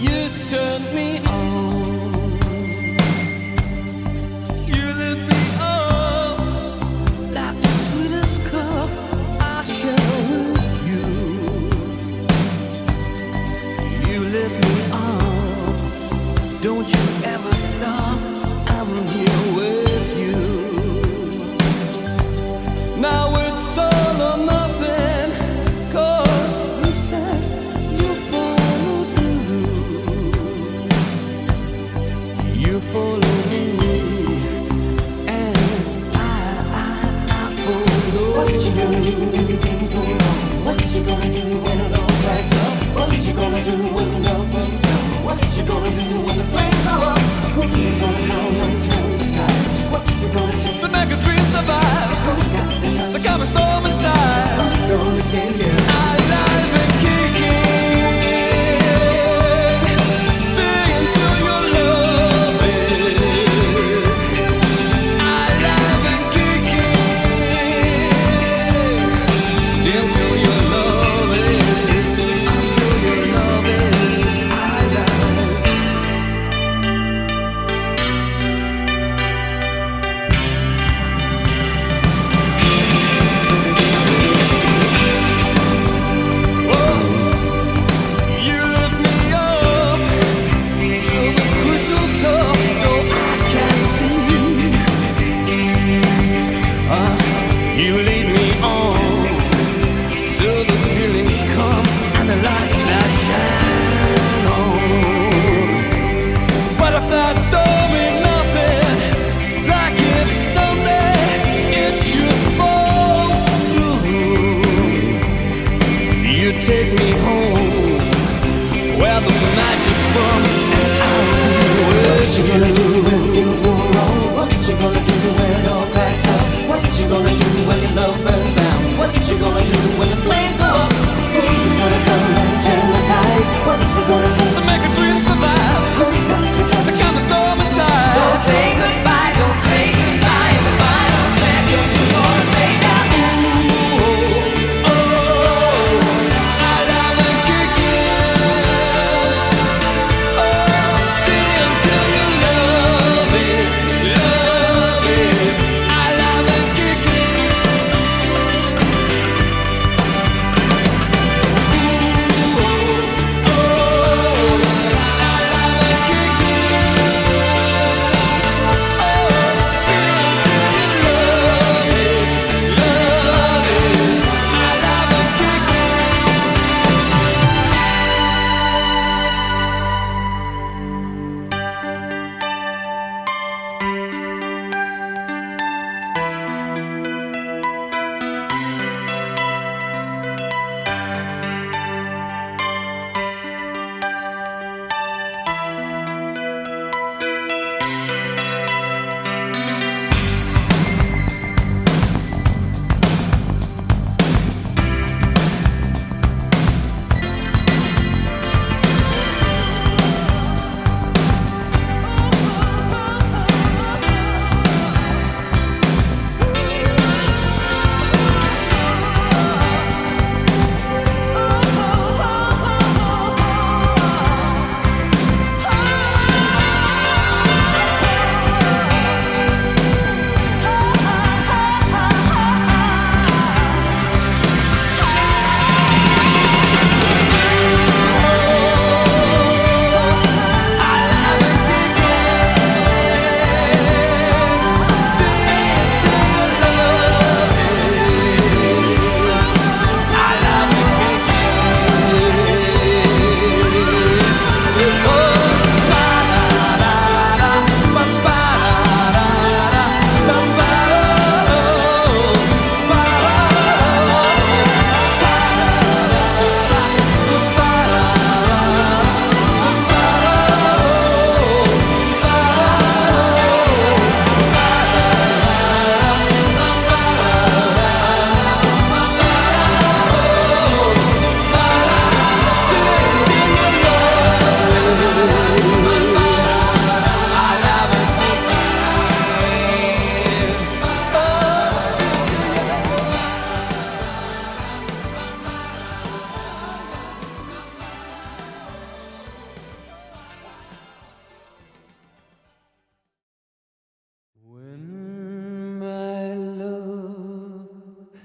You turned me on. You lit me up like the sweetest cup. I shall love you. You lit me up. Don't you ever stop. I'm here with you. Now it's all or nothing, 'cause you said you followed me. You followed me, and I followed. What is she gonna do when everything is going on? What is she gonna do when it all cracks up? What is she gonna do when the love burns down? What is she gonna do when the flames go up? Who's gonna come and turn the tide? What's it gonna take to make a dream survive? Who's got the time to calm a storm inside? Who's gonna save you? Alive and kicking, stay until your love is alive and kicking, stay until your love is, until your love is alive. You lift me up to the crucial top, so I can see. You lead me on till the feelings come and the lights that shine on. But if that don't mean nothing, like if someday it should fall through, you take me home where the magic's from, and I'm with you. What you gonna do when things go wrong? What you gonna do when it all packs up? What you gonna do when your love burns down? What you gonna do when the flames go up? Who's gonna come and turn the tides? What's it gonna take to make a dream survive? Who's got the time to calm a storm inside? Don't say goodbye, don't say goodbye. In the final step, you're too gonna say that. Ooh, oh, I love and kicking. Oh, stay until your love is, I love and kicking.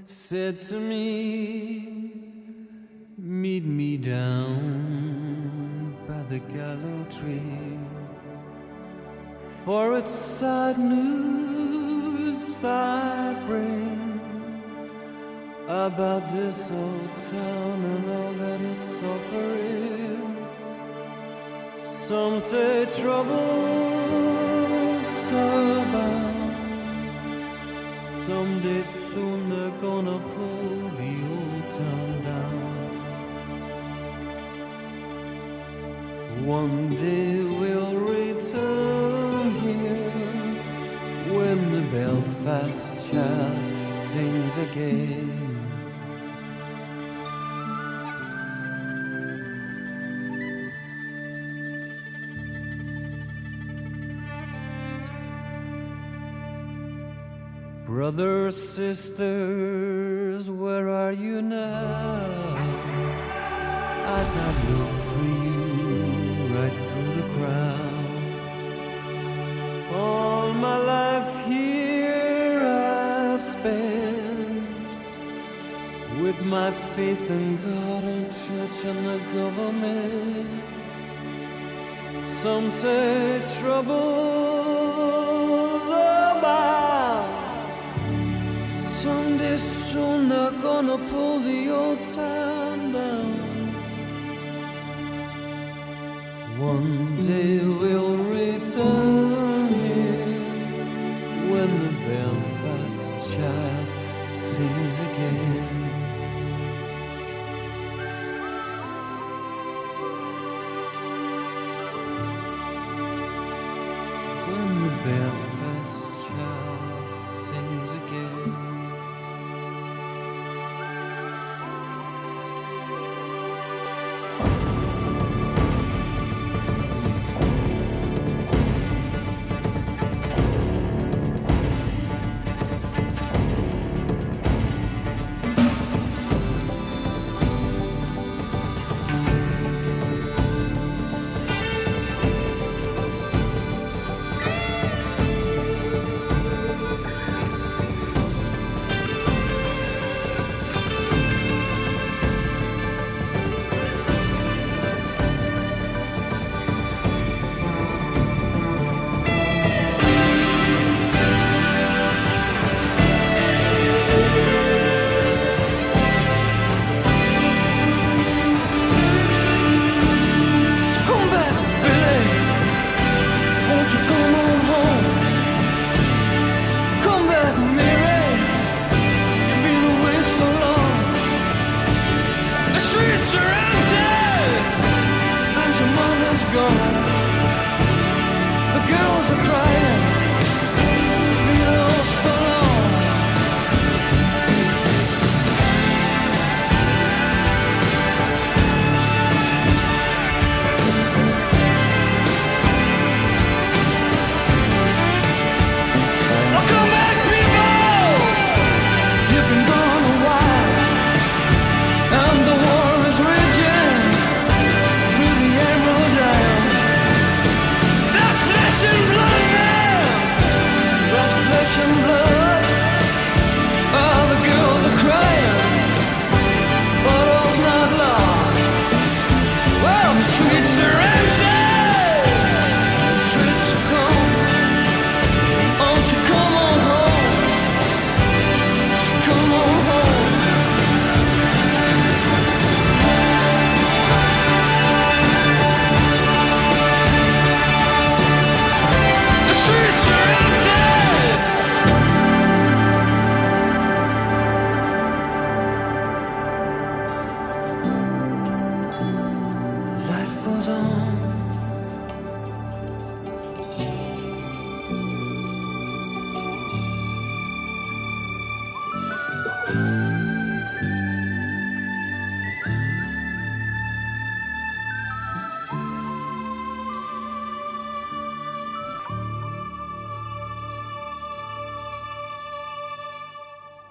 said to me, meet me down by the gallows tree, for it's sad news I bring about this old town and all that it's suffering. Some say troubles abound, someday soon they're gonna pull the old town down. One day we'll return here when the Belfast Child sings again. Brothers, sisters, where are you now? As I look for you right through the crowd, all my life here I've spent with my faith in God and church and the government. Some say troubles abound, someday soon they're gonna pull the old town down. One day we'll return here when the Belfast Child sings again. When the Belfast Child sings again.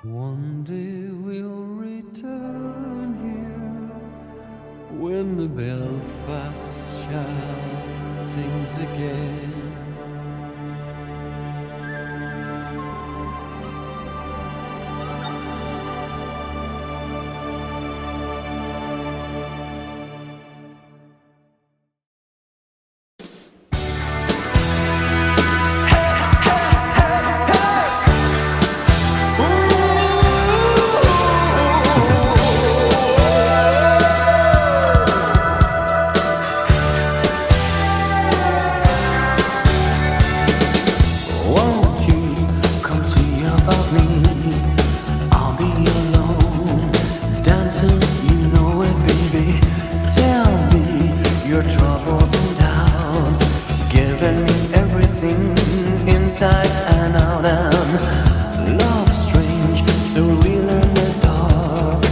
One day we'll return here when the Belfast Child sings again. your troubles and doubts, giving me everything inside and out. And love's strange, so real in the dark.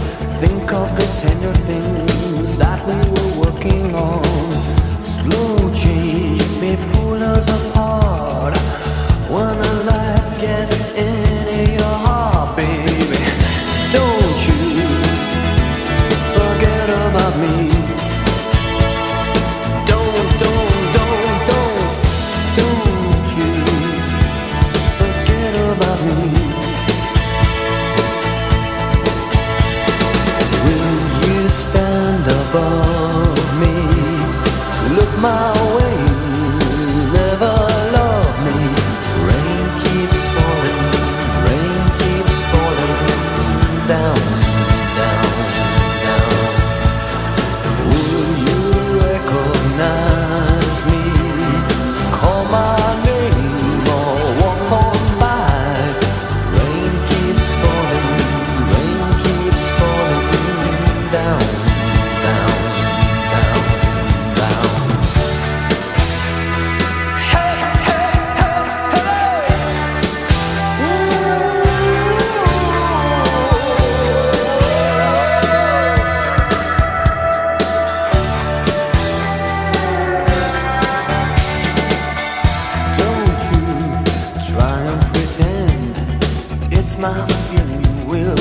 Think of the tender things that we were working on. Slow change may pull us apart. When a life gets into your heart, baby, don't you forget about me. Above me, look my way, never love me. Rain keeps falling down, down, down. Will you recognize me? Call my name or walk on by. Rain keeps falling down. My feeling will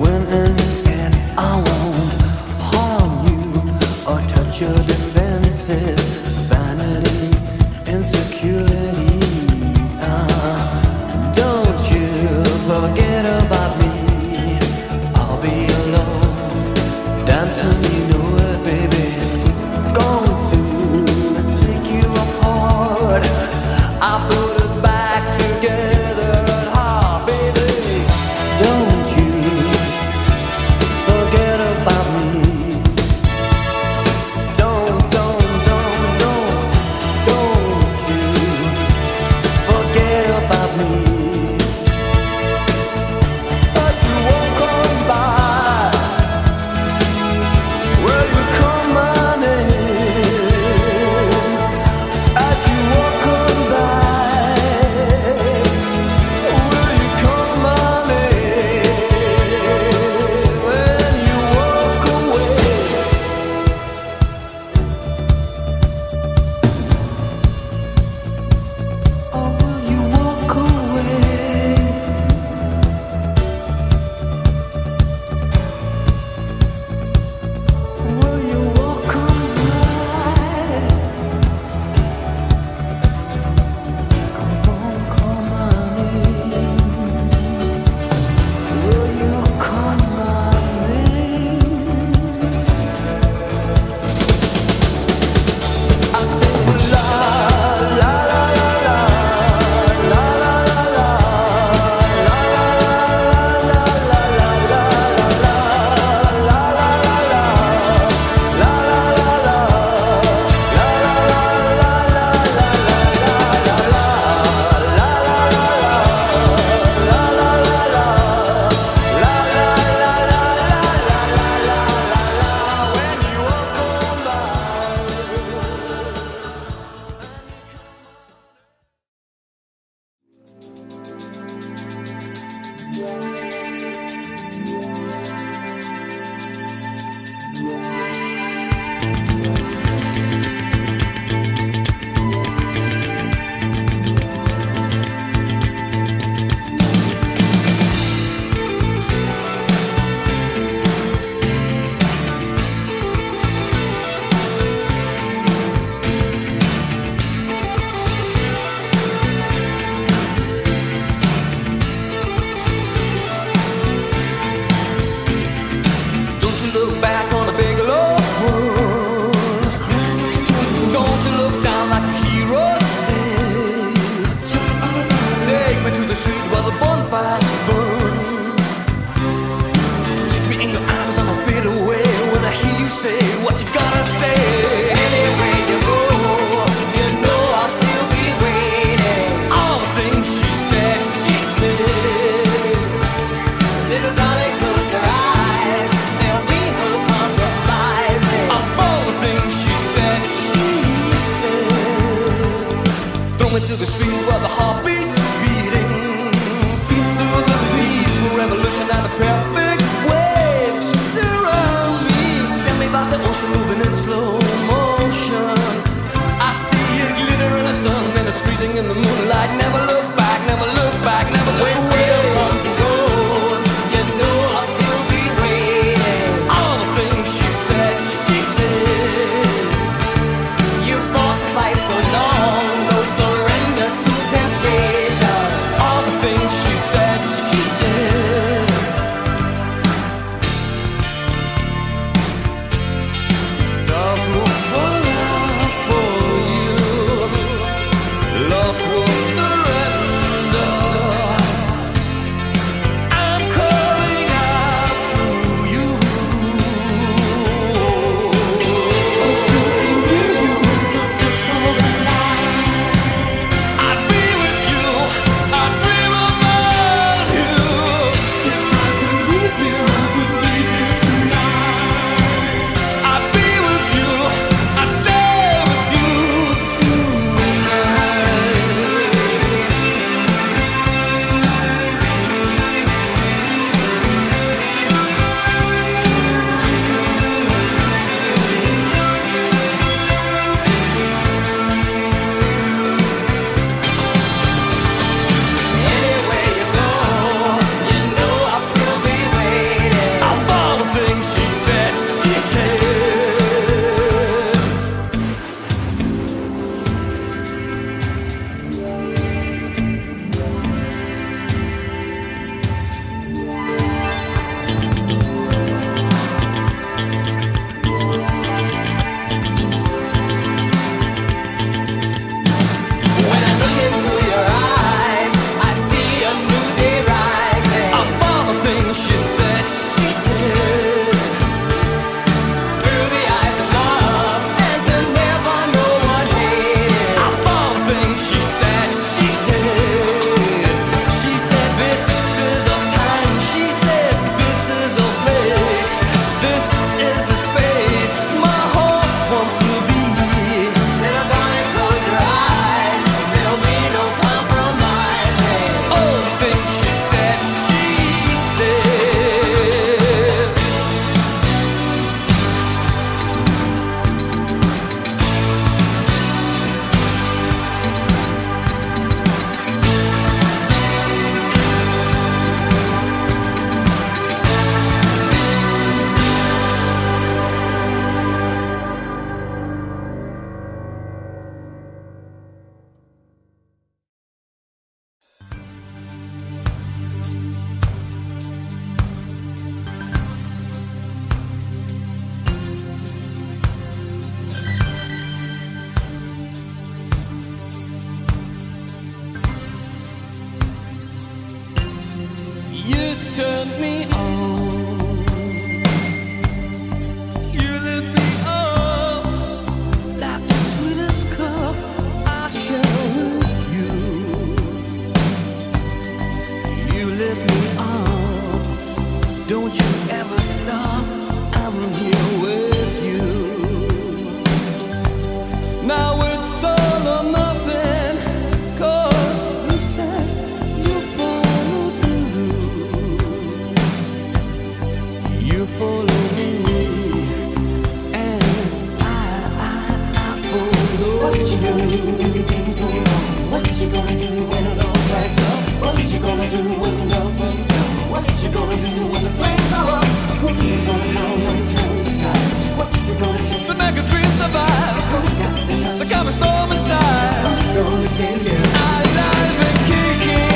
win in the end. I won't harm you or touch your defenses. Vanity, insecurity, don't you forget about me. I'll be alone, dancing, you know it, baby. Going to take you apart. I put us back together. All the things she said. ocean moving in slow motion. I see a glitter in the sun, and it's freezing in the moonlight. Never look back, never look back, never look away. When fear comes and goes, you know I'll still be waiting. All the things she said, you fought the fight so long, no surrender to temptation. All the things she said turned me on. You lit me up like the sweetest cup I share with you. You lit me up. Don't you ever stop. I'm here with you. Now it's all or nothing, 'cause you said you followed me. Follow me, and I follow. What you gonna do when everything's going wrong? What you gonna do when it all cracks up? What you gonna do when the love burns down? What you gonna do when the flames go up? Who's gonna come and turn the tide? What's it gonna take to make a dream survive? Who's got the time to calm a storm inside? Who's gonna save you? Alive and kicking.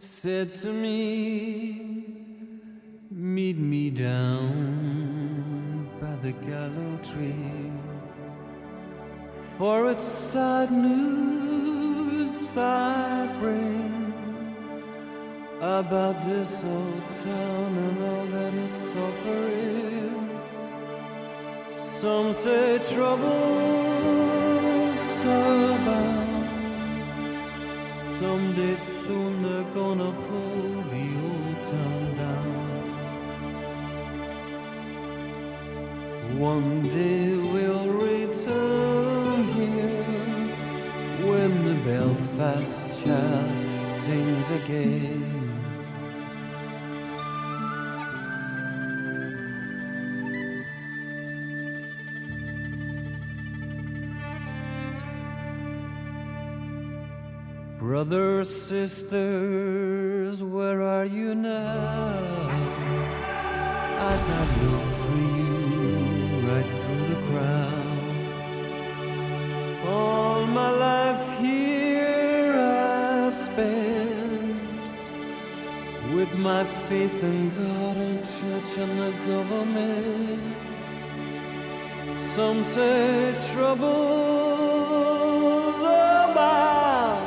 Said to me, meet me down by the gallows tree, for it's sad news I bring about this old town and all that it's suffering. Some say troubles abound. Someday soon they're gonna pull the old town down. One day we'll return here when the Belfast Child sings again. Brothers, sisters, where are you now? As I look for you right through the crowd, all my life here I've spent with my faith in God and church and the government. Some say troubles abound.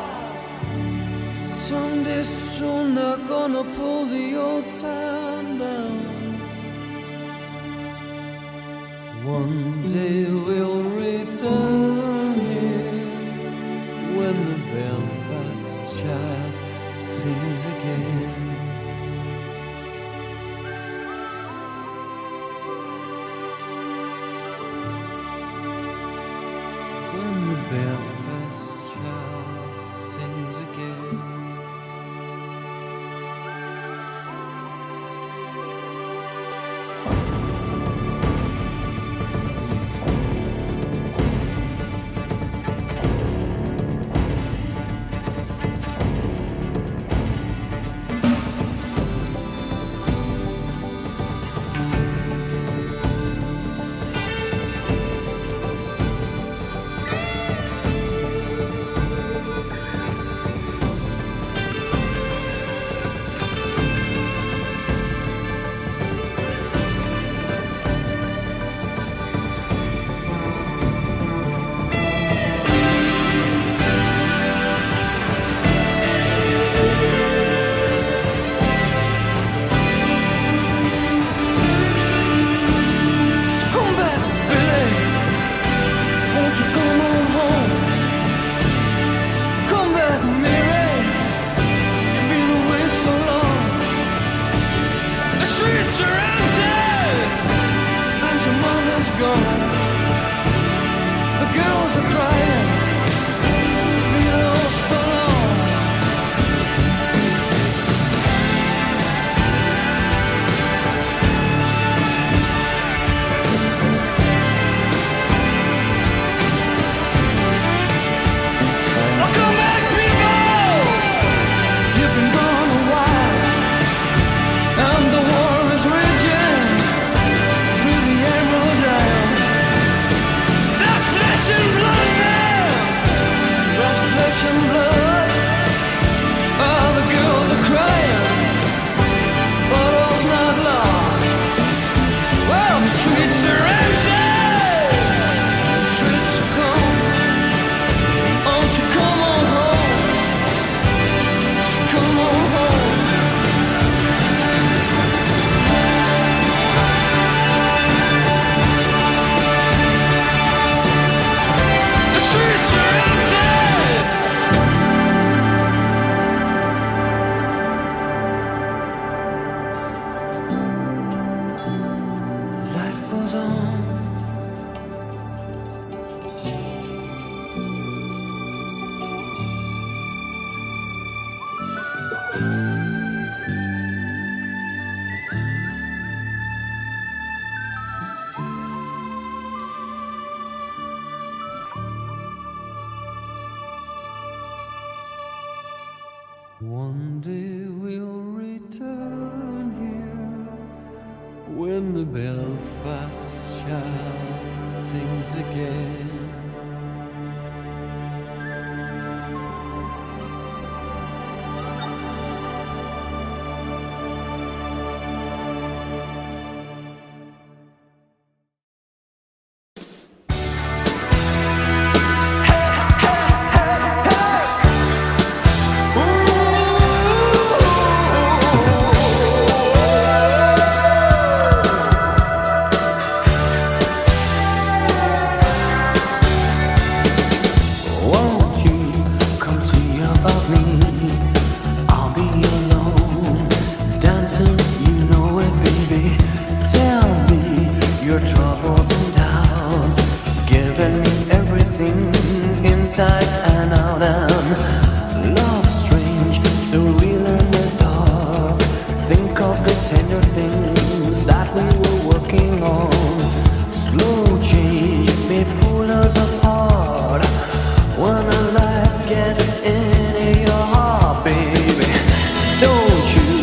Someday soon they're gonna pull the old town down. One day we'll return here when the Belfast Child sings again. When the Belfast Child sings again. One day we'll return here when the Belfast Child sings again. And out and love strange, so real in the dark. Think of the tender things that we were working on. Slow change may pull us apart. When a life gets into your heart, baby, don't you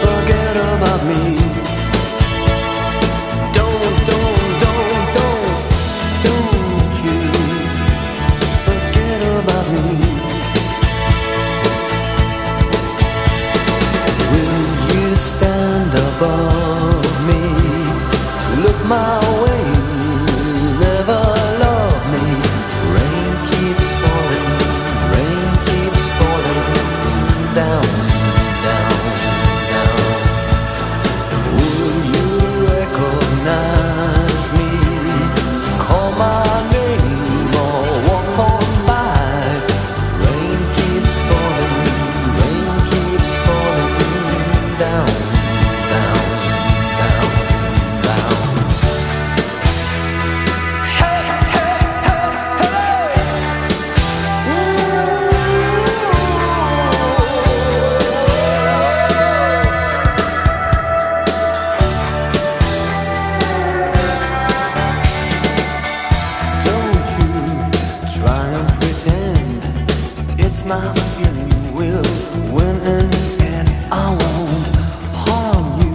forget about me. Above me, look my way, never love me. Rain keeps falling down, down, down. Will you recognize me? Call my name or walk on by. Rain keeps falling down. My feeling will win in the end. I won't harm you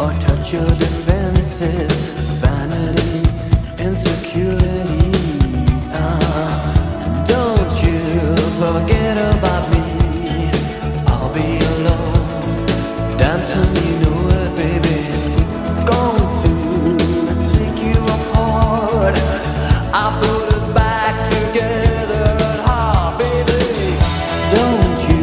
or touch your defenses. Vanity, insecurity, don't you forget about me. I'll be alone, dancing, you know it, baby. Going to take you apart. I put us back together. Don't you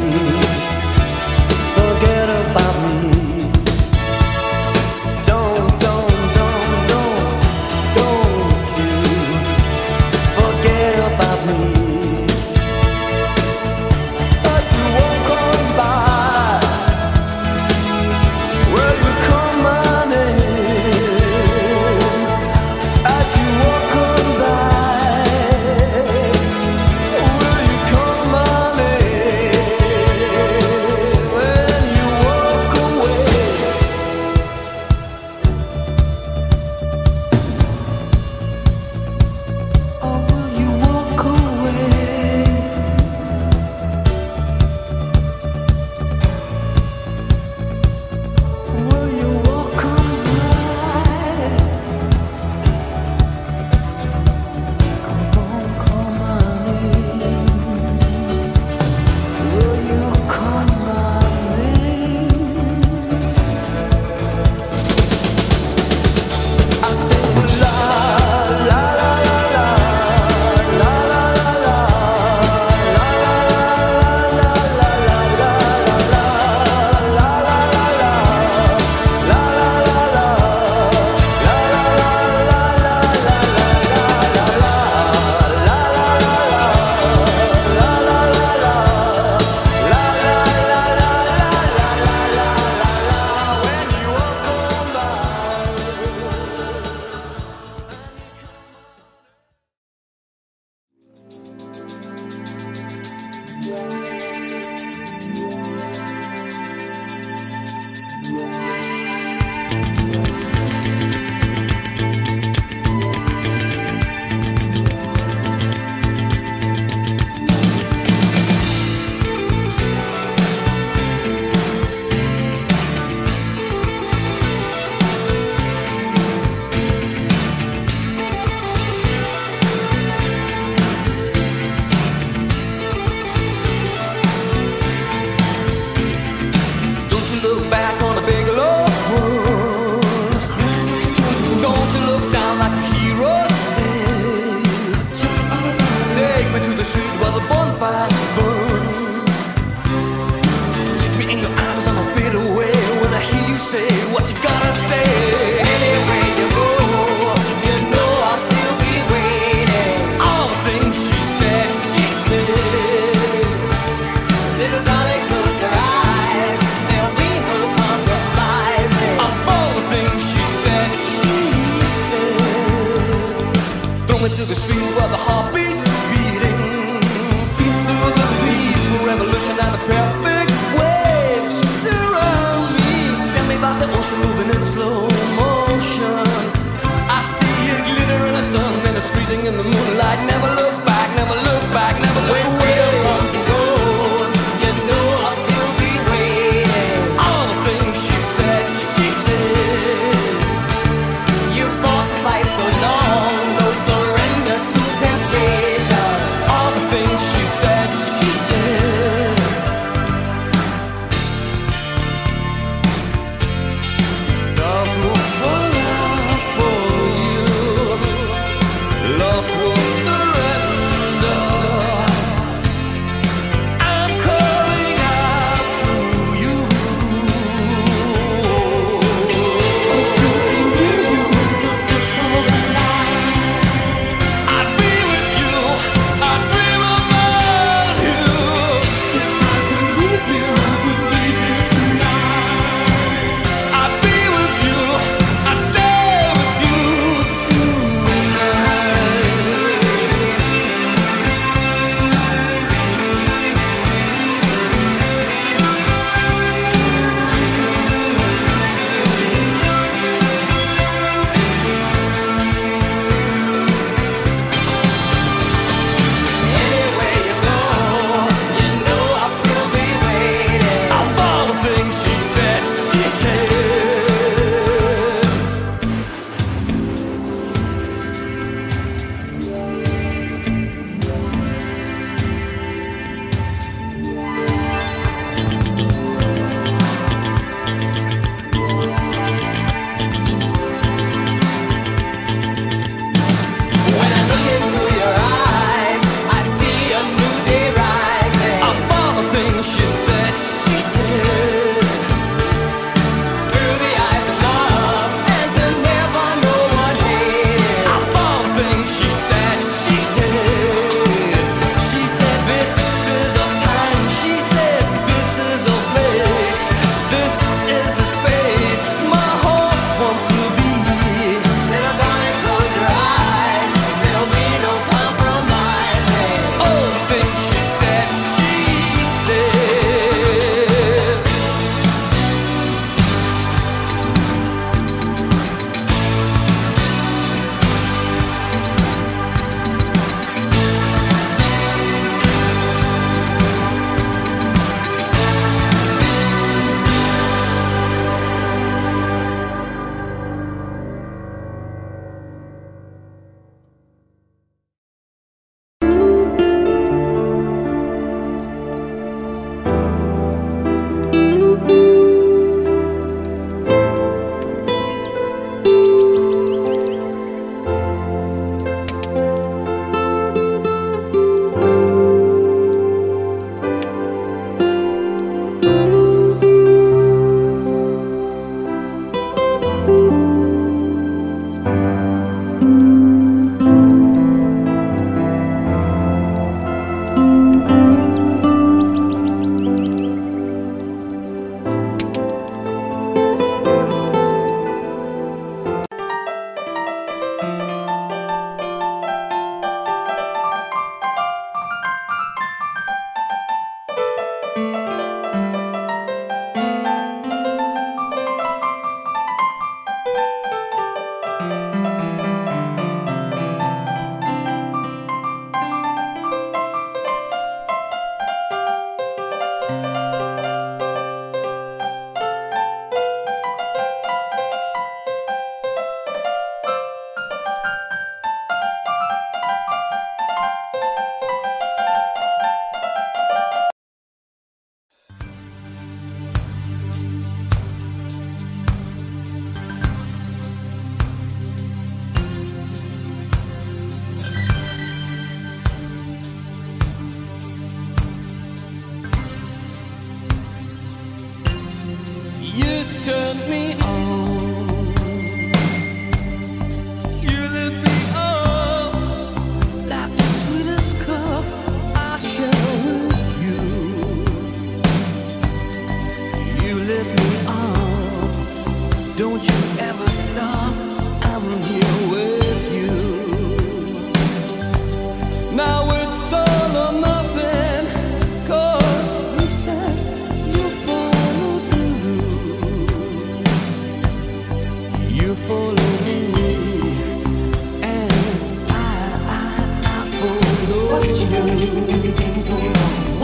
ocean moving in slow motion. I see a glitter in the sun, and it's freezing in the moonlight. Never look back, never look back, never look back. When it comes and goes, you know I'll still be waiting. All the things she said, you fought the fight so long, no surrender to temptation. All the things she said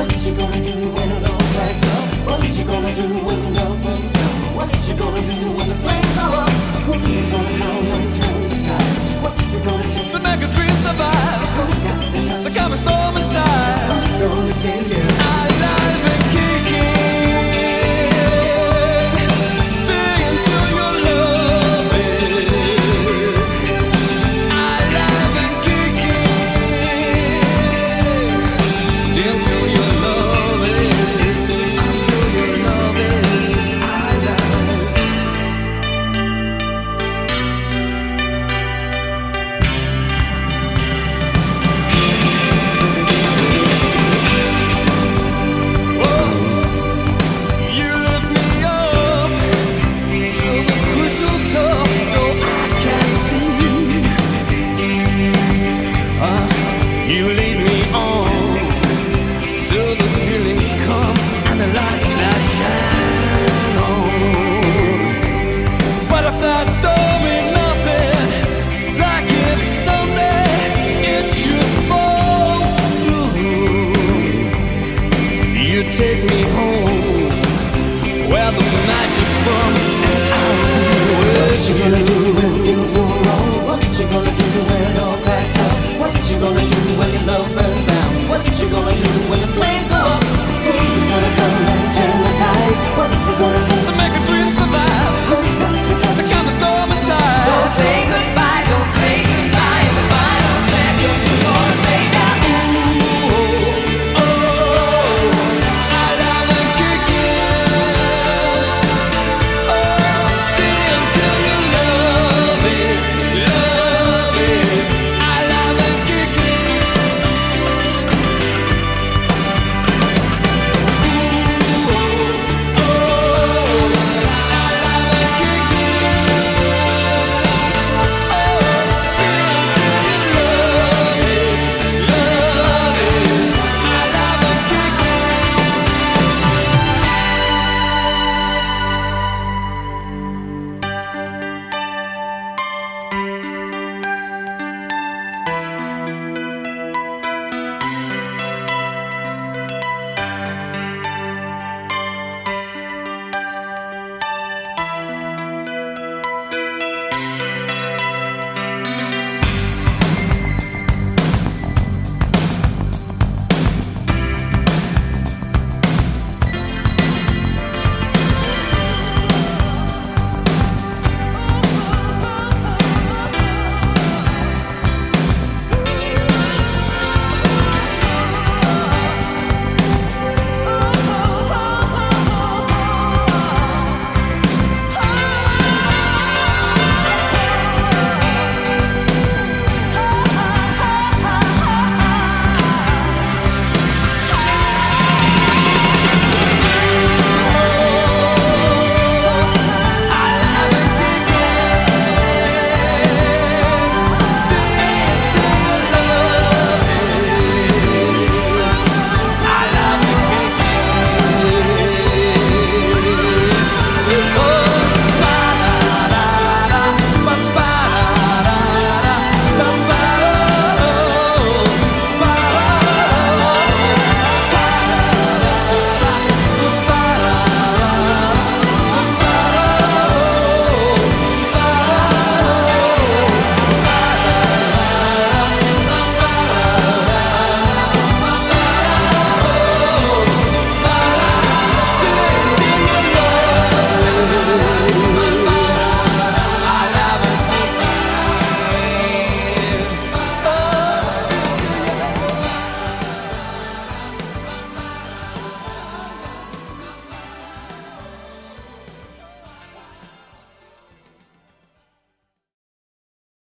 What is you gonna do when it all backs up? What is you gonna do when the love burns down? What is you gonna do when the flames go up? Who's gonna come and turn the tide? What's it gonna take to make a dream survive? Who's got the time to calm a storm inside? Who's gonna save you? Alive and kicking. Take me home, where the magic's from.